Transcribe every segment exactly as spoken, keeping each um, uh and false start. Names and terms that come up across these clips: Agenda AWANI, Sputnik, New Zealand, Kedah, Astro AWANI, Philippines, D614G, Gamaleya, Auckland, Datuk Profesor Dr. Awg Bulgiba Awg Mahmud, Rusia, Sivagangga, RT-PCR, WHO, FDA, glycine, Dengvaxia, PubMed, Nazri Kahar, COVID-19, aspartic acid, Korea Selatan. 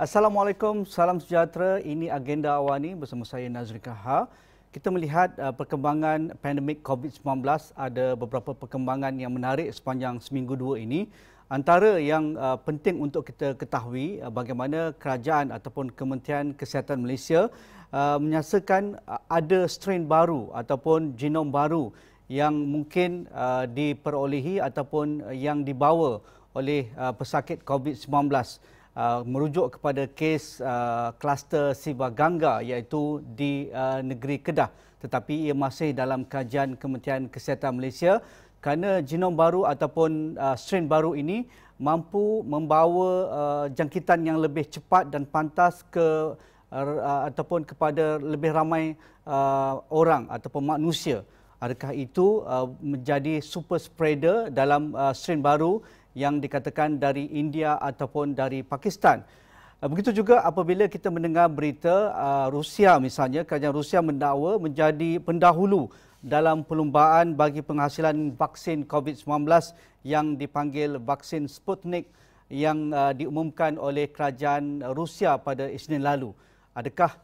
Assalamualaikum, salam sejahtera. Ini Agenda Awani bersama saya Nazri Kahar. Kita melihat uh, perkembangan pandemik COVID sembilan belas, ada beberapa perkembangan yang menarik sepanjang seminggu dua ini. Antara yang uh, penting untuk kita ketahui uh, bagaimana kerajaan ataupun Kementerian Kesihatan Malaysia uh, menyaksikan uh, ada strain baru ataupun genom baru yang mungkin uh, diperolehi ataupun yang dibawa oleh uh, pesakit COVID sembilan belas. Uh, merujuk kepada kes uh, kluster Sivagangga iaitu di uh, negeri Kedah, tetapi ia masih dalam kajian Kementerian Kesihatan Malaysia kerana genom baru ataupun uh, strain baru ini mampu membawa uh, jangkitan yang lebih cepat dan pantas ke uh, ataupun kepada lebih ramai uh, orang ataupun manusia. Adakah itu uh, menjadi super spreader dalam uh, strain baru yang dikatakan dari India ataupun dari Pakistan? Begitu juga apabila kita mendengar berita Rusia misalnya, kerajaan Rusia mendakwa menjadi pendahulu dalam perlumbaan bagi penghasilan vaksin COVID sembilan belas yang dipanggil vaksin Sputnik yang diumumkan oleh kerajaan Rusia pada Isnin lalu. Adakah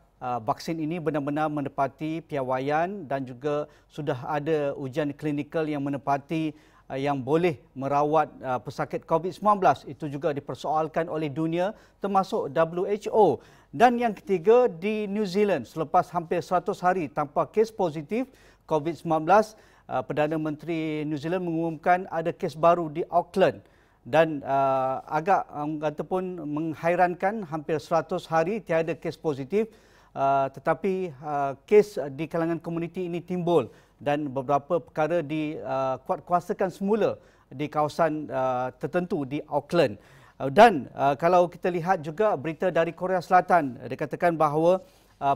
vaksin ini benar-benar menepati piawaian dan juga sudah ada ujian klinikal yang menepati yang boleh merawat pesakit COVID sembilan belas? Itu juga dipersoalkan oleh dunia termasuk W H O. Dan yang ketiga, di New Zealand selepas hampir seratus hari tanpa kes positif COVID sembilan belas, Perdana Menteri New Zealand mengumumkan ada kes baru di Auckland. Dan uh, agak um, ataupun menghairankan, hampir seratus hari tiada kes positif, uh, tetapi uh, kes di kalangan komuniti ini timbul. Dan beberapa perkara dikuatkuasakan semula di kawasan tertentu di Auckland. Dan kalau kita lihat juga berita dari Korea Selatan, dikatakan bahawa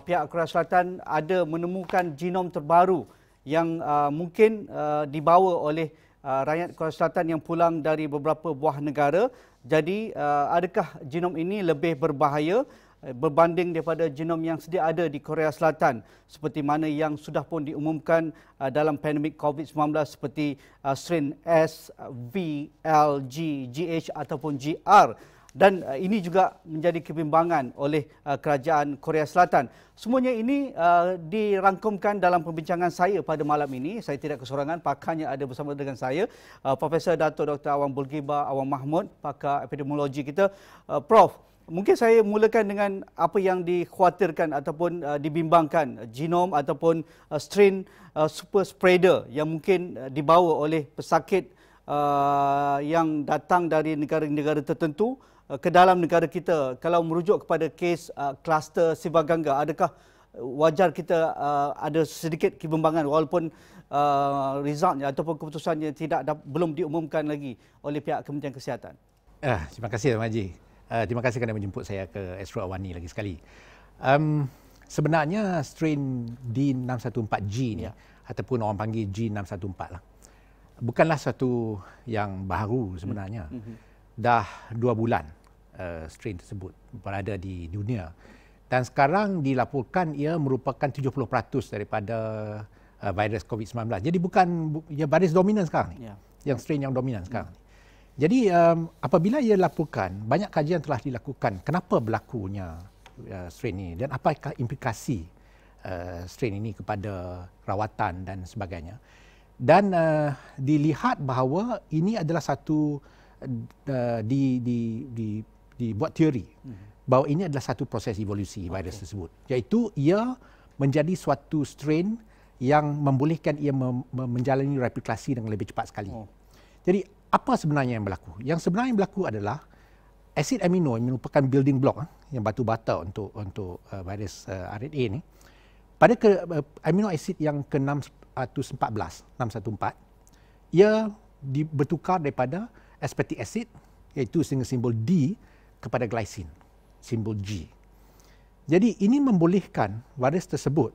pihak Korea Selatan ada menemukan genom terbaru yang mungkin dibawa oleh rakyat Korea Selatan yang pulang dari beberapa buah negara. Jadi adakah genom ini lebih berbahaya berbanding daripada genom yang sedia ada di Korea Selatan, seperti mana yang sudah pun diumumkan dalam pandemik COVID sembilan belas seperti strain S, V, L, G, G H ataupun G R. Dan ini juga menjadi kebimbangan oleh kerajaan Korea Selatan. Semuanya ini dirangkumkan dalam perbincangan saya pada malam ini. Saya tidak kesorangan, pakarnya ada bersama dengan saya, Profesor Dato' Doktor Awg Bulgiba Awg Mahmud, pakar epidemiologi kita. Prof, mungkin saya mulakan dengan apa yang dikhawatirkan ataupun uh, dibimbangkan, genom ataupun uh, strain uh, super spreader yang mungkin uh, dibawa oleh pesakit uh, yang datang dari negara-negara tertentu uh, ke dalam negara kita. Kalau merujuk kepada kes uh, kluster Sivagangga, adakah wajar kita uh, ada sedikit kebimbangan walaupun uh, resultnya ataupun keputusannya tidak belum diumumkan lagi oleh pihak Kementerian Kesihatan? Ah, terima kasih, Tuan Haji. Uh, terima kasih kerana menjemput saya ke Astro AWANI lagi sekali. Um, sebenarnya strain D enam satu empat G ni, yeah, ataupun orang panggil G enam satu empat lah, bukanlah satu yang baru sebenarnya. Mm-hmm. Dah dua bulan uh, strain tersebut berada di dunia. Dan sekarang dilaporkan ia merupakan tujuh puluh peratus daripada uh, virus COVID sembilan belas. Jadi bukan ia virus dominan sekarang ni, yeah, yang strain yang dominan sekarang ni. Mm. Jadi um, apabila ia laporkan, banyak kajian telah dilakukan kenapa berlakunya uh, strain ini dan apakah implikasi uh, strain ini kepada rawatan dan sebagainya. Dan uh, dilihat bahawa ini adalah satu uh, di, di, di, dibuat teori bahawa ini adalah satu proses evolusi virus, okay, tersebut. Iaitu ia menjadi suatu strain yang membolehkan ia mem menjalani replikasi dengan lebih cepat sekali. Oh. Jadi apa sebenarnya yang berlaku? Yang sebenarnya yang berlaku adalah asid amino yang merupakan building block yang batu bata untuk untuk uh, virus uh, R N A ni. Pada ke, uh, amino asid yang ke enam satu empat, ia di, bertukar daripada aspartic acid iaitu dengan simbol D kepada glycine, simbol G. Jadi ini membolehkan virus tersebut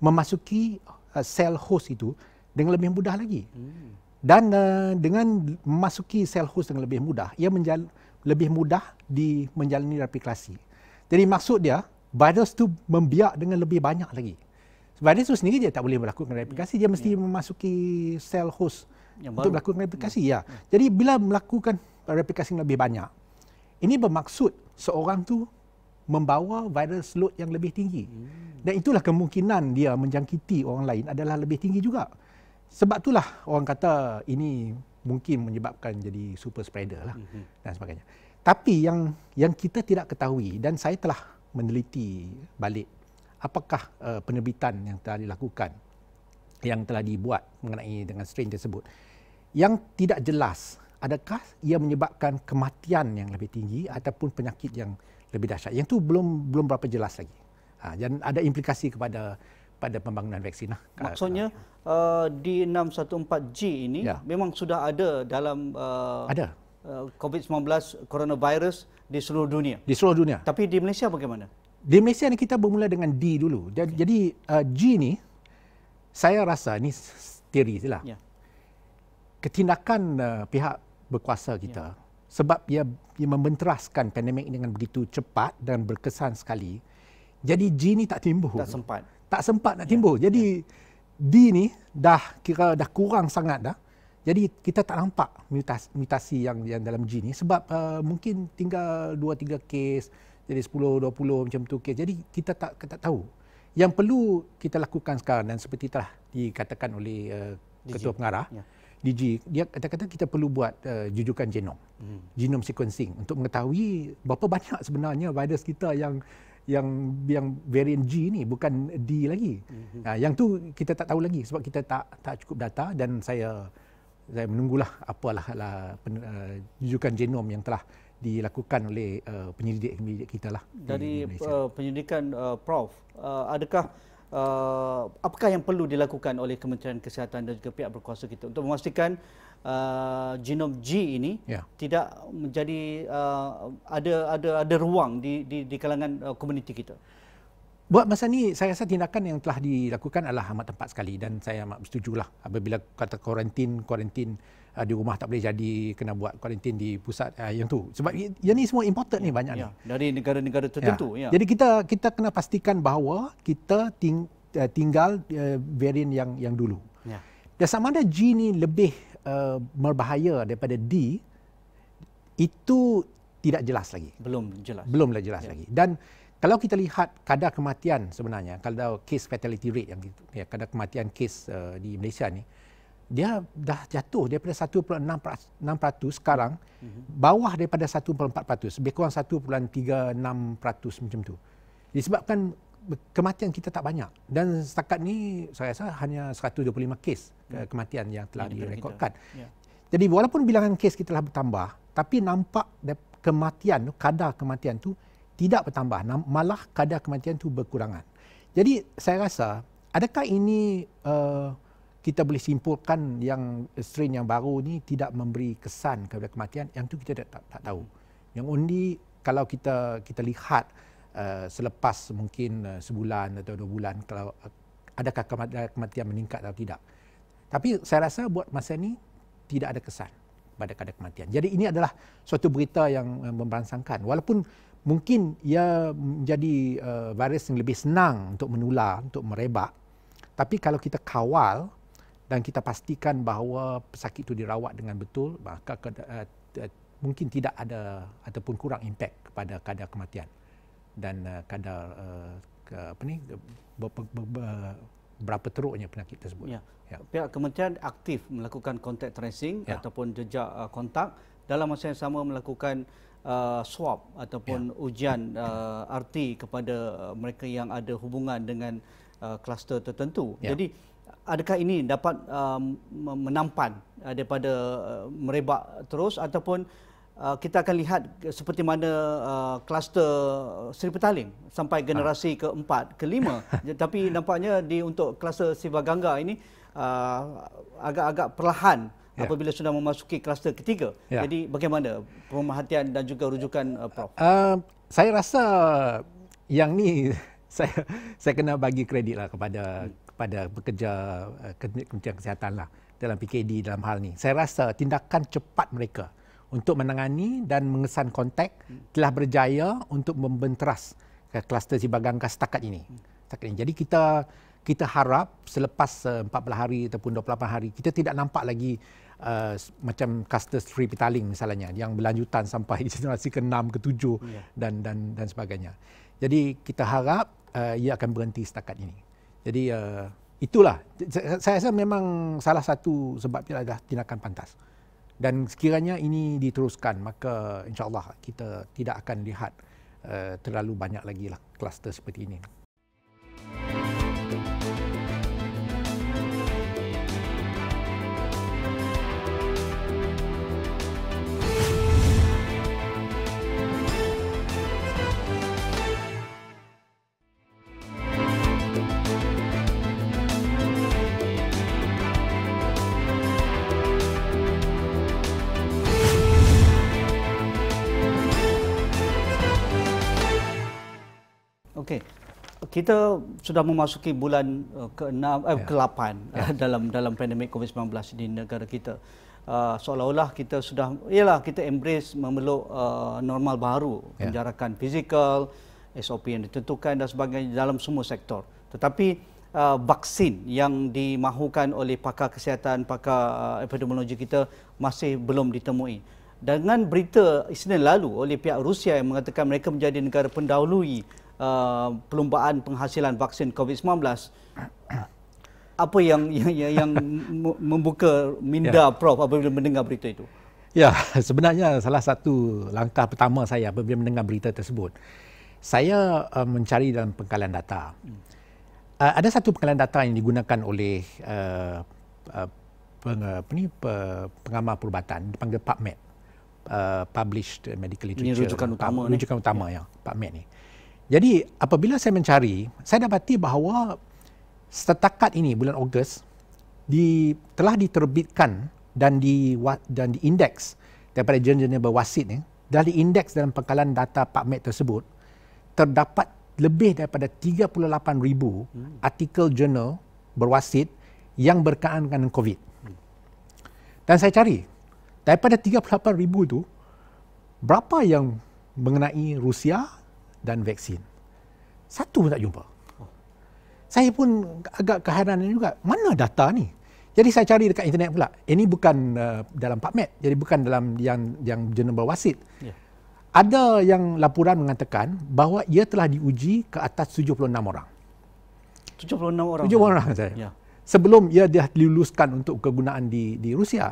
memasuki uh, sel host itu dengan lebih mudah lagi. Hmm. Dan uh, dengan memasuki sel host dengan lebih mudah, ia menjal lebih mudah di menjalani replikasi. Jadi maksud dia, virus tu membiak dengan lebih banyak lagi. Virus tu sendiri dia tak boleh melakukan replikasi, dia mesti ya. memasuki sel host yang untuk baru. melakukan replikasi. Ya. Ya. Jadi bila melakukan replikasi yang lebih banyak, ini bermaksud seorang tu membawa virus load yang lebih tinggi. Hmm. Dan itulah kemungkinan dia menjangkiti orang lain adalah lebih tinggi juga. Sebab itulah orang kata ini mungkin menyebabkan jadi super spreader lah hmm. dan sebagainya. Tapi yang yang kita tidak ketahui, dan saya telah meneliti balik apakah uh, penerbitan yang telah dilakukan, yang telah dibuat mengenai dengan strain tersebut, yang tidak jelas adakah ia menyebabkan kematian yang lebih tinggi ataupun penyakit yang lebih dahsyat. Yang itu belum belum berapa jelas lagi. Ha, dan ada implikasi kepada pada pembangunan vaksin. Maksudnya uh, D enam satu empat G ini ya, memang sudah ada dalam uh, ada COVID sembilan belas coronavirus di seluruh dunia. Di seluruh dunia. Tapi di Malaysia bagaimana? Di Malaysia ni kita bermula dengan D dulu. Jadi, okay. jadi uh, G ni saya rasa ni teori sajalah. Ya. Ketindakan uh, pihak berkuasa kita, ya, sebab ia, ia membenteraskan pandemik dengan begitu cepat dan berkesan sekali. Jadi G ni tak timbul. Tak sempat. Tak sempat nak ya. timbul. Jadi ya. D ni dah kira dah kurang sangat dah. Jadi kita tak nampak mutasi, mutasi yang, yang dalam G ni sebab uh, mungkin tinggal dua tiga kes, jadi sepuluh dua puluh macam tu kes. Jadi kita tak kita tak tahu. Yang perlu kita lakukan sekarang, dan seperti telah dikatakan oleh uh, ketua pengarah ya. D G, dia kata-kata kita perlu buat uh, jujukan genom, hmm. genome sequencing untuk mengetahui berapa banyak sebenarnya virus kita yang yang yang varian G ni, bukan D lagi. Hmm. Uh, yang tu kita tak tahu lagi sebab kita tak tak cukup data, dan saya saya menunggulah apalah lah, uh, jujukan genom yang telah dilakukan oleh uh, penyelidik-penyelidik kita lah. Dari uh, penyelidikan uh, Prof, uh, adakah Uh, apakah yang perlu dilakukan oleh Kementerian Kesihatan dan juga pihak berkuasa kita untuk memastikan uh, genom G ini yeah. tidak menjadi uh, ada ada ada ruang di di, di kalangan uh, komuniti kita? Buat masa ni saya rasa tindakan yang telah dilakukan adalah amat tepat sekali, dan saya amat bersetujulah apabila kata kuarantin kuarantin uh, di rumah tak boleh jadi, kena buat kuarantin di pusat uh, yang tu, sebab yang ni semua imported yeah, ni banyak yeah. ni dari negara-negara tertentu yeah. Yeah. Jadi kita kita kena pastikan bahawa kita ting, uh, tinggal uh, varian yang yang dulu. Yeah. Dan sama ada G ni lebih uh, berbahaya daripada D itu tidak jelas lagi. Belum jelas. Belumlah jelas yeah. lagi. Dan kalau kita lihat kadar kematian sebenarnya, kalau case fatality rate yang gitu, ya, kadar kematian kes uh, di Malaysia ni, dia dah jatuh daripada satu perpuluhan enam peratus sekarang, mm-hmm. bawah daripada satu perpuluhan empat peratus, lebih kurang satu perpuluhan tiga enam peratus macam tu. Disebabkan kematian kita tak banyak, dan setakat ni saya rasa hanya seratus dua puluh lima kes mm. kematian yang telah ya, direkodkan. Ya. Jadi walaupun bilangan kes kita telah bertambah, tapi nampak kematian, kadar kematian tu tidak bertambah, malah kadar kematian itu berkurangan. Jadi saya rasa, adakah ini uh, kita boleh simpulkan yang strain yang baru ni tidak memberi kesan kepada kematian? Yang itu kita tak, tak tahu. Yang only kalau kita kita lihat uh, selepas mungkin uh, sebulan atau dua bulan, kalau uh, adakah kematian meningkat atau tidak. Tapi saya rasa buat masa ni tidak ada kesan pada kadar kematian. Jadi ini adalah suatu berita yang uh, memberangsangkan. Walaupun mungkin ia menjadi uh, virus yang lebih senang untuk menular, untuk merebak. Tapi kalau kita kawal dan kita pastikan bahawa pesakit itu dirawat dengan betul, maka uh, uh, mungkin tidak ada ataupun kurang impak kepada kadar kematian dan uh, kadar uh, apa ni, ber, ber, ber, ber, berapa teruknya penyakit tersebut. Ya. Ya. Pihak kementerian aktif melakukan contact tracing ya. ataupun jejak uh, kontak, dalam masa yang sama melakukan Uh, swab ataupun yeah. ujian uh, R T kepada uh, mereka yang ada hubungan dengan uh, kluster tertentu. Yeah. Jadi adakah ini dapat uh, menampan uh, daripada uh, merebak terus, ataupun uh, kita akan lihat seperti mana uh, kluster Seri Petaling sampai generasi ha. keempat, kelima. Tapi nampaknya di untuk kluster Sivagangga ini agak-agak uh, perlahan yeah. apabila sudah memasuki kluster ketiga. Yeah. Jadi bagaimana pemerhatian dan juga rujukan uh, Prof? Uh, saya rasa yang ni saya saya kena bagi kreditlah kepada hmm. kepada pekerja uh, Kementerian Kesihatan lah dalam P K D dalam hal ni. Saya rasa tindakan cepat mereka untuk menangani dan mengesan kontak hmm. telah berjaya untuk membenteras kluster Sivagangga setakat ini. Hmm. Setakat ini. Jadi kita kita harap selepas uh, empat belas hari ataupun dua puluh lapan hari kita tidak nampak lagi uh, macam cluster three petaling misalnya yang berlanjutan sampai generasi ke enam, ke tujuh yeah. dan dan dan sebagainya. Jadi kita harap uh, ia akan berhenti setakat ini. Jadi uh, itulah saya rasa memang salah satu sebabnya adalah tindakan pantas. Dan sekiranya ini diteruskan, maka insya-Allah kita tidak akan lihat uh, terlalu banyak lagi lah kluster seperti ini. Okey, kita sudah memasuki bulan ke enam, eh, ke lapan yeah. dalam dalam pandemik COVID nineteen di negara kita. Uh, seolah-olah kita sudah, ialah kita embrace memeluk uh, normal baru, yeah. penjarakan fizikal, S O P yang ditentukan dan sebagainya dalam semua sektor. Tetapi uh, vaksin yang dimahukan oleh pakar kesihatan, pakar uh, epidemiologi kita masih belum ditemui. Dengan berita Isnin lalu oleh pihak Rusia yang mengatakan mereka menjadi negara pendahului Uh, perlumbaan penghasilan vaksin COVID nineteen, apa yang yang, yang membuka minda yeah. Prof apabila mendengar berita itu? Ya, yeah, sebenarnya salah satu langkah pertama saya apabila mendengar berita tersebut, saya uh, mencari dalam pengkalan data. Uh, ada satu pengkalan data yang digunakan oleh uh, uh, peng, uh, peni, pe, pengamal perubatan dipanggil PubMed, uh, Published Medical Literature. Ini rujukan utama. P- rujukan utama ya, ya PubMed ni. Jadi apabila saya mencari, saya dapati bahawa setakat ini bulan Ogos di, telah diterbitkan dan di dan diindeks daripada jurnal-jurnal berwasit ni, dah diindeks dalam pengkalan data PubMed tersebut terdapat lebih daripada tiga puluh lapan ribu hmm. artikel jurnal berwasit yang berkaitan dengan COVID. Hmm. Dan saya cari daripada tiga puluh lapan ribu itu berapa yang mengenai Rusia dan vaksin. Satu pun tak jumpa. Oh. Saya pun agak keheranan juga. Mana data ni? Jadi saya cari dekat internet pula. Ini bukan uh, dalam PubMed. Jadi bukan dalam yang yang jurnal berwasit. Yeah. Ada yang laporan mengatakan bahawa ia telah diuji ke atas tujuh puluh enam orang. tujuh puluh enam orang? tujuh puluh enam orang saya. Yeah. Sebelum ia dah diluluskan untuk kegunaan di di Rusia.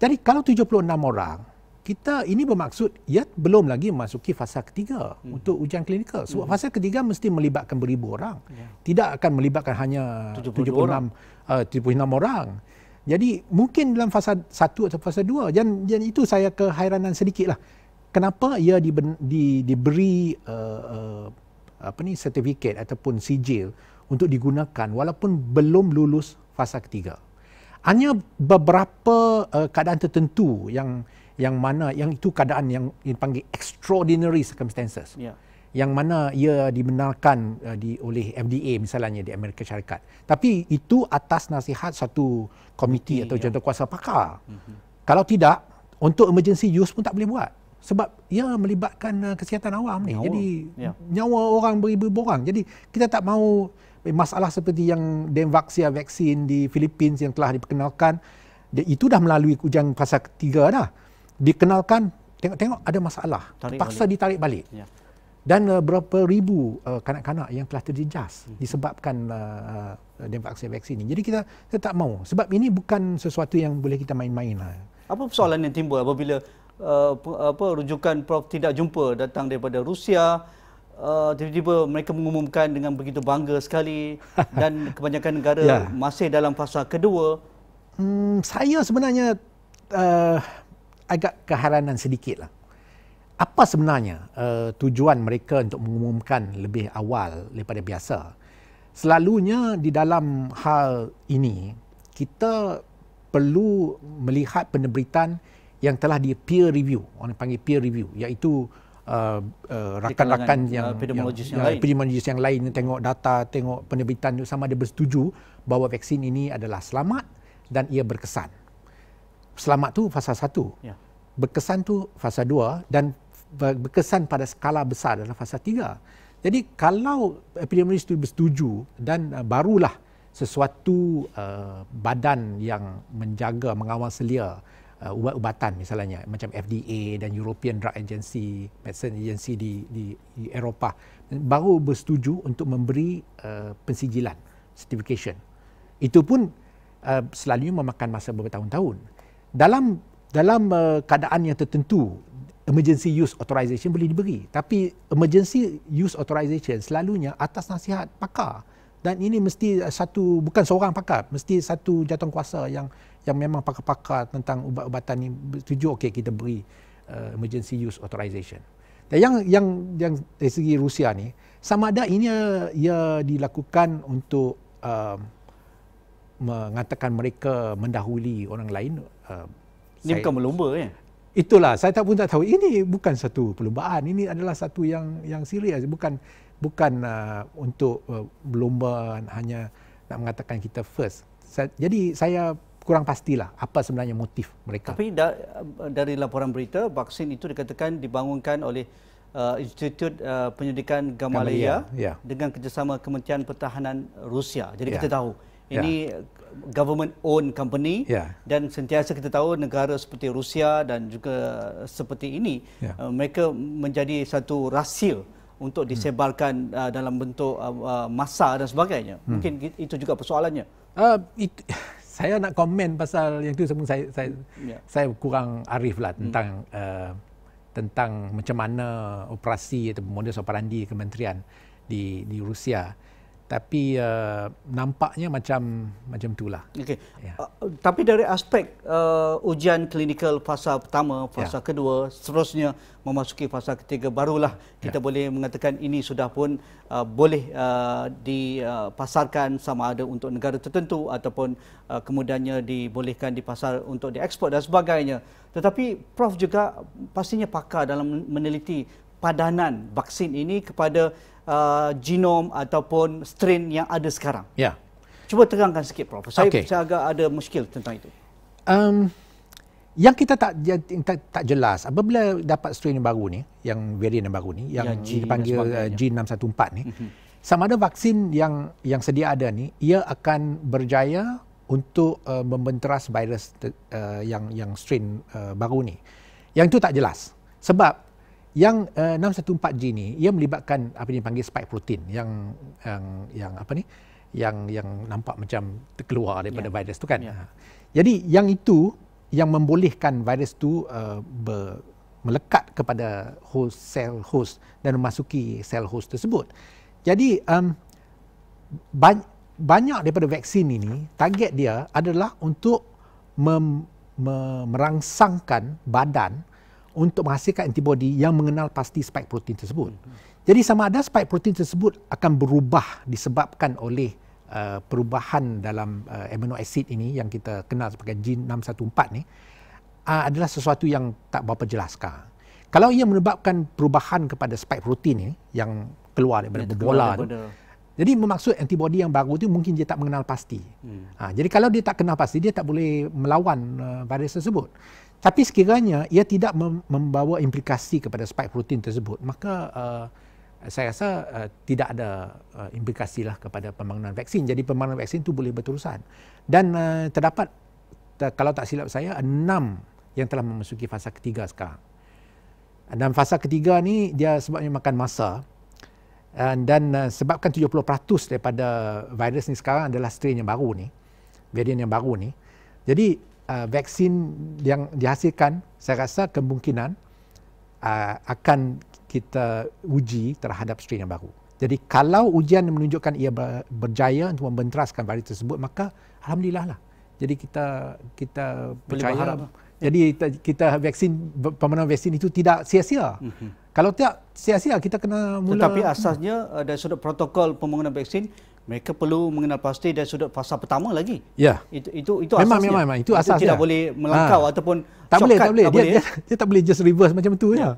Jadi kalau tujuh puluh enam orang, kita ini bermaksud ia belum lagi memasuki fasa ketiga hmm. untuk ujian klinikal. Sebab hmm. fasa ketiga mesti melibatkan beribu orang. Yeah. Tidak akan melibatkan hanya tujuh puluh enam orang. Jadi mungkin dalam fasa satu atau fasa dua. Dan, dan itu saya kehairanan sedikitlah. Kenapa ia di, di, diberi uh, uh, apa ni sertifikat ataupun sijil untuk digunakan walaupun belum lulus fasa ketiga. Hanya beberapa uh, keadaan tertentu yang yang mana yang itu keadaan yang dipanggil extraordinary circumstances. Yeah. Yang mana ia dibenarkan uh, di oleh F D A misalnya di Amerika Syarikat. Tapi itu atas nasihat satu komiti okay, atau yeah. jawatankuasa pakar. Mm-hmm. Kalau tidak, untuk emergency use pun tak boleh buat sebab ia melibatkan uh, kesihatan awam ni. Nyawa. Jadi yeah. nyawa orang beribu-ribu orang. Jadi kita tak mahu masalah seperti yang Dengvaxia vaksin di Philippines yang telah diperkenalkan, itu dah melalui ujian fasa ketiga dah. Dikenalkan, tengok-tengok ada masalah, terpaksa ditarik balik. Ya. Dan uh, berapa ribu uh, kanak-kanak yang telah terjejas hmm. disebabkan uh, Dengvaxia vaksin ini. Jadi kita, kita tak mahu sebab ini bukan sesuatu yang boleh kita main-main lah. Apa persoalan yang timbul apabila uh, apa rujukan Prof tidak jumpa datang daripada Rusia, uh, tiba-tiba mereka mengumumkan dengan begitu bangga sekali dan kebanyakan negara ya. masih dalam fasa kedua. Hmm, saya sebenarnya uh, agak keheranan sedikitlah. Apa sebenarnya uh, tujuan mereka untuk mengumumkan lebih awal daripada biasa? Selalunya di dalam hal ini, kita perlu melihat pendeberitaan yang telah di peer review, orang panggil peer review, iaitu uh, uh, rakan-rakan yang, epidemiologis yang, yang, yang, yang epidemiologis yang lain yang tengok data, tengok pendeberitaan itu sama ada bersetuju bahawa vaksin ini adalah selamat dan ia berkesan. Selamat tu fasa satu, ya. Berkesan tu fasa dua dan berkesan pada skala besar adalah fasa tiga. Jadi kalau epidemiologis itu bersetuju dan barulah sesuatu uh, badan yang menjaga, mengawal selia uh, ubat-ubatan misalnya, macam F D A dan European Drug Agency, Medicine Agency di, di, di Eropah, baru bersetuju untuk memberi uh, pensijilan, certification. Itu pun uh, selalunya memakan masa bertahun-tahun. Dalam dalam uh, keadaan yang tertentu, emergency use authorization boleh diberi, tapi emergency use authorization selalunya atas nasihat pakar, dan ini mesti satu, bukan seorang pakar, mesti satu jawatankuasa yang yang memang pakar-pakar tentang ubat-ubatan ni setuju, okey kita beri uh, emergency use authorization. Dan yang yang yang dari segi Rusia ni sama ada ini ia dilakukan untuk uh, mengatakan mereka mendahului orang lain. Uh, ini saya, bukan berlumba ya. Itulah, saya tak pun tak tahu. Ini bukan satu perlombaan. Ini adalah satu yang yang serius. Bukan bukan uh, untuk uh, berlomba hanya nak mengatakan kita first. Saya, jadi saya kurang pastilah apa sebenarnya motif mereka. Tapi da, dari laporan berita, vaksin itu dikatakan dibangunkan oleh uh, Institut uh, Penyelidikan Gamaleya, Gamaleya yeah. dengan kerjasama Kementerian Pertahanan Rusia. Jadi yeah. kita tahu ini yeah. government owned company yeah. dan sentiasa kita tahu negara seperti Rusia dan juga seperti ini yeah. uh, mereka menjadi satu rahsia untuk disebarkan hmm. uh, dalam bentuk uh, massa dan sebagainya. Hmm. Mungkin itu juga persoalannya. Uh, itu, saya nak komen pasal yang itu sebelum saya saya, yeah. saya kurang ariflah tentang hmm. uh, tentang macam mana operasi atau modus operandi kementerian di di Rusia. Tapi uh, nampaknya macam macam itulah. Okey. Yeah. Uh, tapi dari aspek uh, ujian klinikal fasa pertama, fasa yeah. kedua, seterusnya memasuki fasa ketiga, barulah kita yeah. boleh mengatakan ini sudah pun uh, boleh uh, dipasarkan sama ada untuk negara tertentu ataupun uh, kemudiannya dibolehkan dipasar untuk diekspor dan sebagainya. Tetapi Prof juga pastinya pakar dalam meneliti padanan vaksin ini kepada uh, genom ataupun strain yang ada sekarang. Ya. Cuba terangkan sikit, Prof. Saya, okay. saya agak ada muskil tentang itu. Um, yang kita tak, tak tak jelas, apabila dapat strain yang baru ni, yang varian yang baru ni, yang ya, dipanggil uh, G enam satu empat ni, uh-huh. sama ada vaksin yang yang sedia ada ni, ia akan berjaya untuk uh, membenteras virus te, uh, yang yang strain uh, baru ni. Yang itu tak jelas. Sebab yang uh, enam satu empat G ni ia melibatkan apa yang dipanggil spike protein yang yang yang apa ni yang yang nampak macam terkeluar daripada yeah. virus tu kan. Yeah. Jadi yang itu yang membolehkan virus tu uh, ber, melekat kepada host sel host dan memasuki sel host tersebut. Jadi um, banyak, banyak daripada vaksin ini target dia adalah untuk mem, me, merangsangkan badan untuk menghasilkan antibody yang mengenal pasti spike protein tersebut. Hmm. Jadi sama ada spike protein tersebut akan berubah disebabkan oleh uh, perubahan dalam uh, amino acid ini yang kita kenal sebagai G enam satu empat ni, uh, adalah sesuatu yang tak berapa jelas sekarang. Kalau ia menyebabkan perubahan kepada spike protein ini yang keluar daripada bola tu, jadi bermaksud antibody yang baru tu mungkin dia tak mengenal pasti. Hmm. Uh, jadi kalau dia tak kenal pasti, dia tak boleh melawan uh, virus tersebut. Tapi sekiranya ia tidak membawa implikasi kepada spike protein tersebut, maka uh, saya rasa uh, tidak ada uh, implikasilah kepada pembangunan vaksin. Jadi pembangunan vaksin itu boleh berterusan. Dan uh, terdapat, kalau tak silap saya, enam yang telah memasuki fasa ketiga sekarang. Dan fasa ketiga ni dia sebabnya makan masa. Uh, dan uh, sebabkan tujuh puluh peratus daripada virus ni sekarang adalah strain yang baru ni, varian yang baru ni. Jadi Uh, vaksin yang dihasilkan, saya rasa kemungkinan uh, akan kita uji terhadap strain yang baru. Jadi kalau ujian menunjukkan ia ber, berjaya untuk membenteraskan virus tersebut, maka alhamdulillah lah. Jadi kita kita boleh percaya. Berharap. Jadi kita, kita vaksin, pembangunan vaksin itu tidak sia-sia. Mm-hmm. Kalau tidak sia-sia kita kena mula. Tetapi asasnya uh, dari sudut protokol pembangunan vaksin, mereka perlu mengenal pasti dari sudut fasa pertama lagi. Ya. Itu itu itu memang, asasnya. Memang memang itu asasnya. Itu tidak boleh melangkau ha. ataupun tak boleh tak boleh. Tak dia, boleh. Dia, dia tak boleh just reverse macam tu ya.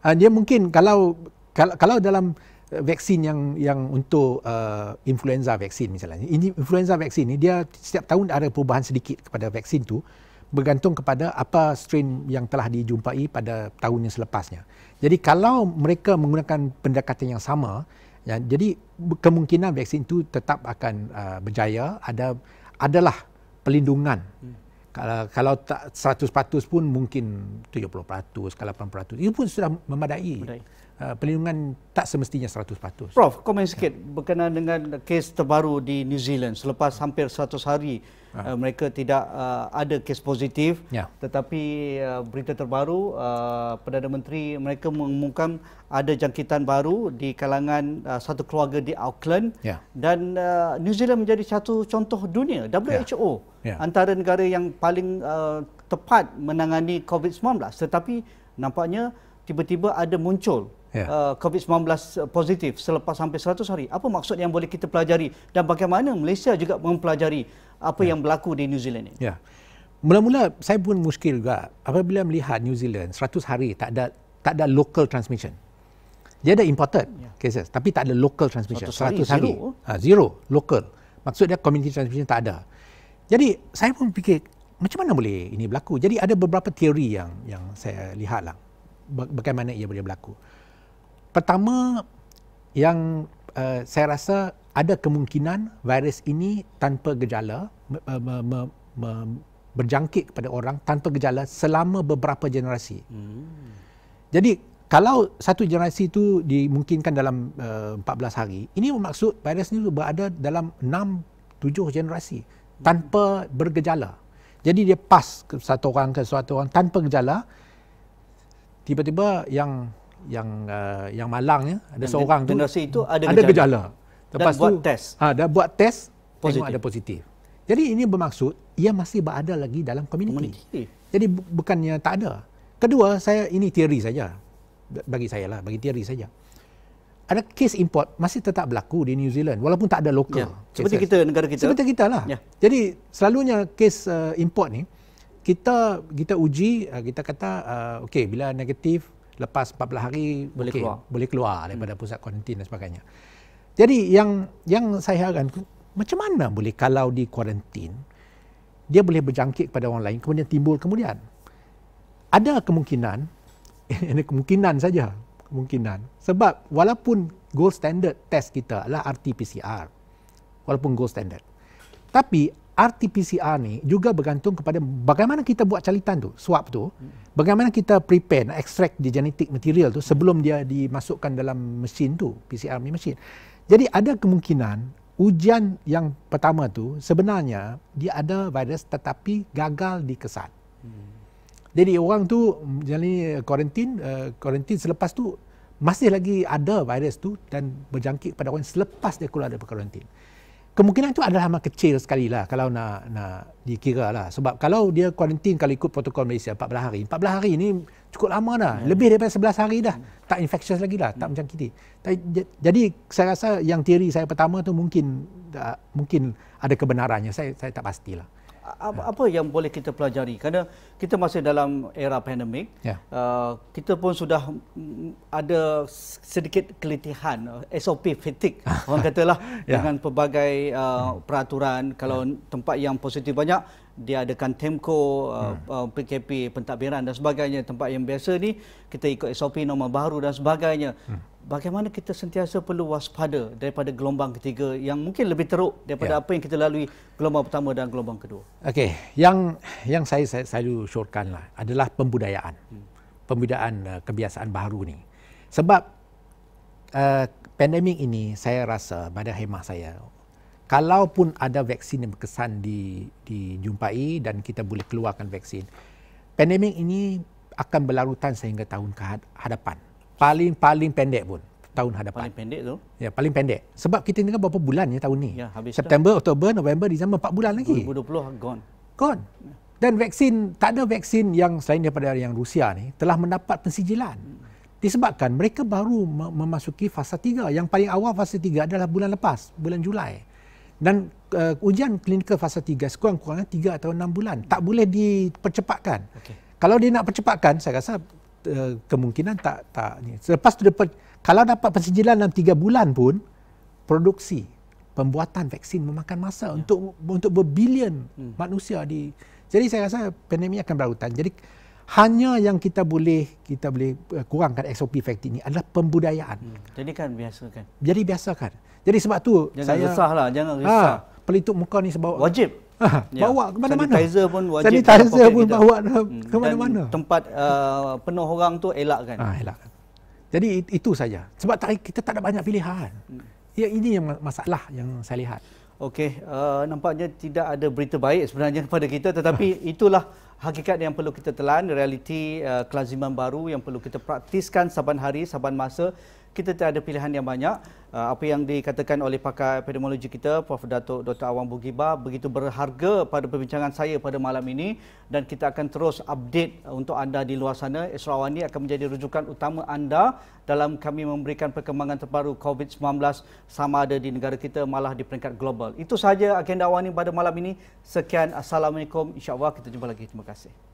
Ya. Dia mungkin kalau kalau, kalau dalam vaksin yang yang untuk uh, influenza vaksin misalnya. Ini influenza vaksin ni dia setiap tahun ada perubahan sedikit kepada vaksin tu bergantung kepada apa strain yang telah dijumpai pada tahun yang selepasnya. Jadi kalau mereka menggunakan pendekatan yang sama, Ya, jadi kemungkinan vaksin itu tetap akan uh, berjaya, ada adalah pelindungan. Hmm. Kalau kalau tak seratus peratus pun mungkin tujuh puluh peratus, lapan puluh peratus. Itu pun sudah memadai. Memadai. Uh, pelindungan tak semestinya seratus peratus. Prof, komen sikit ya. Berkenaan dengan kes terbaru di New Zealand selepas hampir seratus hari ha. uh, mereka tidak uh, ada kes positif ya. Tetapi uh, berita terbaru uh, Perdana Menteri mereka mengumumkan ada jangkitan baru di kalangan uh, satu keluarga di Auckland ya. Dan uh, New Zealand menjadi satu contoh dunia W H O ya. Ya. Antara negara yang paling uh, tepat menangani COVID sembilan belas, tetapi nampaknya tiba-tiba ada muncul yeah. uh, COVID sembilan belas positif selepas sampai seratus hari. Apa maksud yang boleh kita pelajari dan bagaimana Malaysia juga mempelajari apa yeah. yang berlaku di New Zealand ini? Ya. Yeah. Mula-mula saya pun muskil juga apabila melihat New Zealand seratus hari tak ada tak ada local transmission. Dia ada imported yeah. cases tapi tak ada local transmission. seratus hari, seratus hari. Zero. Ha, zero local. Maksudnya community transmission tak ada. Jadi saya pun fikir macam mana boleh ini berlaku? Jadi ada beberapa teori yang yang saya lihatlah. Bagaimana ia boleh berlaku. Pertama, yang uh, saya rasa ada kemungkinan virus ini tanpa gejala me, me, me, berjangkit kepada orang tanpa gejala selama beberapa generasi. Hmm. Jadi kalau satu generasi itu dimungkinkan dalam uh, empat belas hari, ini bermaksud virus ini berada dalam enam tujuh generasi tanpa hmm. bergejala. Jadi dia pas ke satu orang ke satu orang tanpa gejala. Tiba-tiba yang yang uh, yang malangnya ada dan seorang tu itu ada, ada gejala. Lepas tu ada buat test positif. Tengok ada positif. Jadi ini bermaksud ia masih berada lagi dalam komuniti. Jadi bu bukannya tak ada. Kedua, saya ini teori saja. Bagi saya lah, bagi teori saja. Ada kes import masih tetap berlaku di New Zealand walaupun tak ada lokal. Ya. Seperti cases. Kita negara kita. Seperti kita lah. Ya. Jadi selalunya kes uh, import ni kita kita uji, kita kata uh, okey bila negatif lepas empat belas hari boleh okay, keluar boleh keluar daripada pusat kuarantin dan sebagainya. Jadi yang yang saya harapkan macam mana boleh kalau di kuarantin dia boleh berjangkit kepada orang lain kemudian timbul kemudian. Ada kemungkinan ini kemungkinan saja, kemungkinan. Sebab walaupun gold standard test kita adalah R T P C R. Walaupun gold standard. Tapi R T P C R ni juga bergantung kepada bagaimana kita buat calitan tu, swab tu, bagaimana kita prepare, extract di genetic material tu sebelum dia dimasukkan dalam mesin tu, P C R ni mesin. Jadi ada kemungkinan ujian yang pertama tu sebenarnya dia ada virus tetapi gagal dikesan. Hmm. Jadi orang tu jadi kuarantin, kuarantin selepas tu masih lagi ada virus tu dan berjangkit kepada orang selepas dia keluar dari kuarantin. Kemungkinan itu adalah amat kecil sekali lah kalau nak, nak dikira lah. Sebab kalau dia kuarantin kalau ikut protokol Malaysia empat belas hari. empat belas hari ni cukup lama dah. Ya. Lebih daripada sebelas hari dah. Ya. Tak infectious lagi dah. Ya. Tak menjangkiti. Jadi saya rasa yang teori saya pertama tu mungkin uh, mungkin ada kebenarannya. Saya, saya tak pastilah. Apa yang boleh kita pelajari? Kerana kita masih dalam era pandemik, yeah. uh, kita pun sudah ada sedikit keletihan, S O P fatigue, orang katalah yeah. dengan pelbagai uh, peraturan. Kalau yeah. tempat yang positif banyak, dia adakan Temko, uh, uh, P K P, pentadbiran dan sebagainya. Tempat yang biasa ni, kita ikut S O P norma baru dan sebagainya. Yeah. Bagaimana kita sentiasa perlu waspada daripada gelombang ketiga yang mungkin lebih teruk daripada ya. Apa yang kita lalui gelombang pertama dan gelombang kedua. Okey, yang yang saya saya selalu syorkanlah adalah pembudayaan. Hmm. Pembudayaan uh, kebiasaan baru ni. Sebab uh, pandemik ini saya rasa pada khemah saya kalaupun ada vaksin yang berkesan di dijumpai dan kita boleh keluarkan vaksin, pandemik ini akan berlarutan sehingga tahun ke hadapan. Paling-paling pendek pun tahun hadapan. Paling pendek tu? Ya, paling pendek. Sebab kita tinggal berapa bulan ya tahun ni? Ya, September, dah. Oktober, November, Disember, empat bulan lagi. dua ribu dua puluh gone. Gone. Dan vaksin, tak ada vaksin yang selain daripada yang Rusia ni telah mendapat pensijilan. Disebabkan mereka baru memasuki fasa tiga. Yang paling awal fasa tiga adalah bulan lepas, bulan Julai. Dan uh, ujian klinikal fasa tiga sekurang-kurangnya tiga atau enam bulan. Tak boleh dipercepatkan. Okay. Kalau dia nak percepatkan, saya rasa kemungkinan tak tak ni. Selepas tu dapat kalau dapat pensijilan dalam tiga bulan pun produksi pembuatan vaksin memakan masa ya. untuk untuk berbilion hmm. manusia di. Jadi saya rasa pandemik akan berlarutan. Jadi Hanya yang kita boleh kita boleh kurangkan S O P efektif ini adalah pembudayaan. Hmm. Jadi kan biasakan. Jadi biasakan. Jadi sebab tu jangan saya resahlah, jangan resah. Ha, pelitup muka ni sebab wajib. Ha, ya. Bawa ke mana-mana. Sanitizer pun wajib. Sanitizer pun kita bawa ke mana-mana. Hmm. Tempat uh, penuh orang tu elakkan. Ah, ha, elakkan. Jadi itu saja. Sebab tak, kita tak ada banyak pilihan. Hmm. Ya, ini yang masalah yang saya lihat. Okey, uh, nampaknya tidak ada berita baik sebenarnya kepada kita, tetapi itulah hakikat yang perlu kita telan, realiti uh, kelaziman baru yang perlu kita praktiskan saban hari, saban masa. Kita tak ada pilihan yang banyak. Uh, apa yang dikatakan oleh pakar epidemiologi kita, Profesor Datuk Doktor Awg Bulgiba, begitu berharga pada perbincangan saya pada malam ini, dan kita akan terus update untuk anda di luar sana. Astro Awani akan menjadi rujukan utama anda dalam kami memberikan perkembangan terbaru COVID sembilan belas sama ada di negara kita malah di peringkat global. Itu sahaja agenda Awani pada malam ini. Sekian, Assalamualaikum. InsyaAllah kita jumpa lagi. Terima kasih.